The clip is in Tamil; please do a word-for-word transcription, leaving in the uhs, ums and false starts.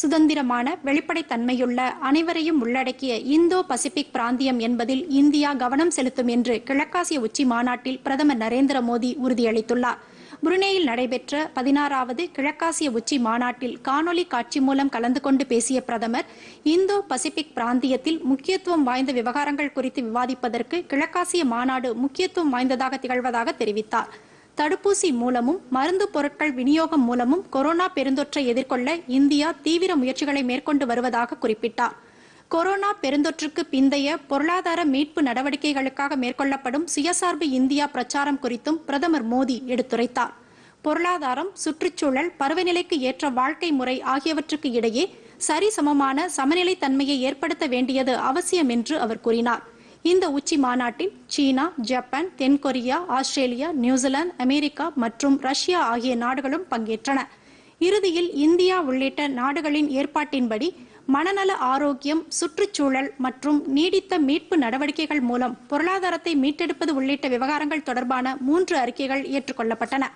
சுதந்திரமான வெளிப்படைத் தன்மையுள்ள அனைவரையும் உள்ளடக்கிய இந்தோ பசிபிக் பிராந்தியம் என்பதில் இந்தியா கவனம் செலுத்தும் என்று கிழக்காசிய உச்சி மாநாட்டில் பிரதமர் நரேந்திர மோடி உறுதியளித்துள்ளார். புருனேயில் நடைபெற்ற பதினாறாவது கிழக்காசிய உச்சி மாநாட்டில் காணொலி காட்சி மூலம் கலந்து கொண்டு பேசிய பிரதமர், இந்தோ பசிபிக் பிராந்தியத்தில் முக்கியத்துவம் வாய்ந்த விவகாரங்கள் குறித்து விவாதிப்பதற்கு கிழக்காசிய மாநாடு முக்கியத்துவம் வாய்ந்ததாக திகழ்வதாக தெரிவித்தார். தடுப்பூசி மூலமும் மருந்து பொருட்கள் விநியோகம் மூலமும் கொரோனா பெருந்தொற்றை எதிர்கொள்ள இந்தியா தீவிர முயற்சிகளை மேற்கொண்டு வருவதாக குறிப்பிட்டார். கொரோனா பெருந்தொற்றுக்கு பிந்தைய பொருளாதார மீட்பு நடவடிக்கைகளுக்காக மேற்கொள்ளப்படும் சுயசார்பு இந்தியா பிரச்சாரம் குறித்தும் பிரதமர் மோடி எடுத்துரைத்தார். பொருளாதாரம், சுற்றுச்சூழல், பருவநிலைக்கு ஏற்ற வாழ்க்கை முறை ஆகியவற்றுக்கு இடையே சரிசமமான சமநிலை தன்மையை ஏற்படுத்த வேண்டியது அவசியம் என்று அவர் கூறினார். இந்த உச்சி மாநாட்டில் சீனா, ஜப்பான், தென்கொரியா, ஆஸ்திரேலியா, நியூசிலாந்து, அமெரிக்கா மற்றும் ரஷ்யா ஆகிய நாடுகளும் பங்கேற்றன. இறுதியில் இந்தியா உள்ளிட்ட நாடுகளின் ஏற்பாட்டின்படி மனநல ஆரோக்கியம், சுற்றுச்சூழல் மற்றும் நீடித்த மீட்பு நடவடிக்கைகள் மூலம் பொருளாதாரத்தை மீட்டெடுப்பது உள்ளிட்ட விவகாரங்கள் தொடர்பான மூன்று அறிக்கைகள் ஏற்றுக்கொள்ளப்பட்டன.